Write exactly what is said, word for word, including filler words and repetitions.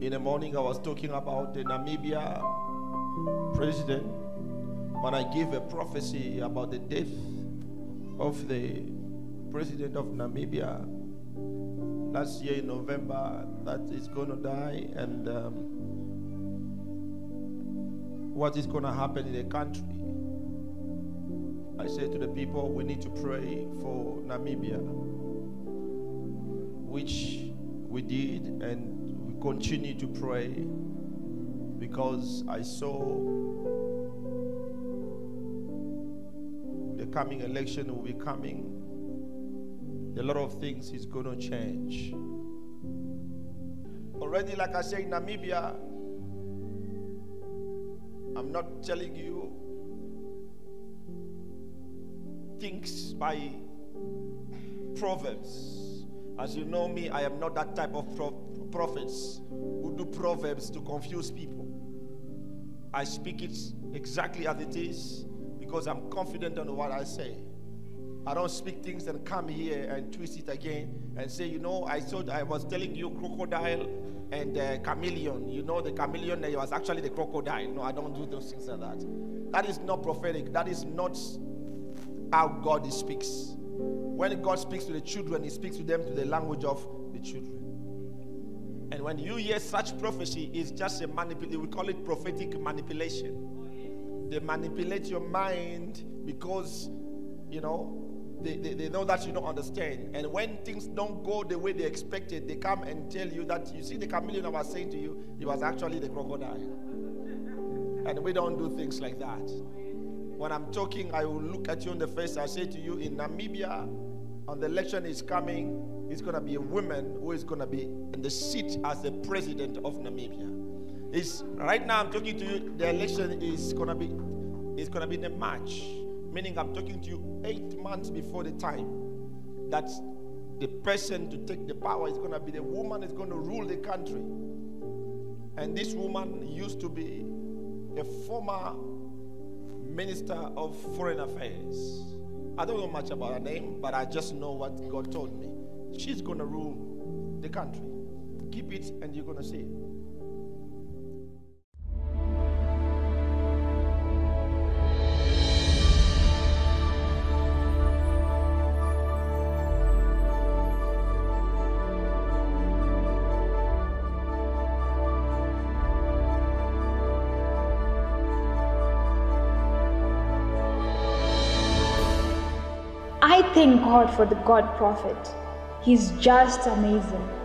In the morning I was talking about the Namibia president when I gave a prophecy about the death of the president of Namibia last year in November, that is going to die, and um, what is going to happen in the country. I said to the people, we need to pray for Namibia, which we did, and we continue to pray, because I saw the coming election will be coming. A lot of things is going to change. Already, like I said, in Namibia, I'm not telling you things by proverbs. As you know me, I am not that type of pro prophets who do proverbs to confuse people. I speak it exactly as it is, because I'm confident on what I say. I don't speak things and come here and twist it again and say, you know, I thought I was telling you crocodile and uh, chameleon. You know, the chameleon that was actually the crocodile. No, I don't do those things like that. That is not prophetic. That is not how God speaks. When God speaks to the children, He speaks to them to the language of the children. And when you hear such prophecy, it's just a manipulation. We call it prophetic manipulation. They manipulate your mind because, you know, They, they, they know that you don't understand. And when things don't go the way they expected, they come and tell you that, you see, the chameleon I was saying to you, it was actually the crocodile. And we don't do things like that. When I'm talking, I will look at you in the face. I say to you, in Namibia, on the election is coming, it's going to be a woman who is going to be in the seat as the president of Namibia. It's, right now I'm talking to you, the election is going to be, it's going to be in the March. Meaning I'm talking to you eight months before the time that the person to take the power is going to be the woman that's going to rule the country. And this woman used to be a former minister of foreign affairs. I don't know much about her name, but I just know what God told me. She's going to rule the country. Keep it and you're going to see it. I thank God for the God prophet. He's just amazing.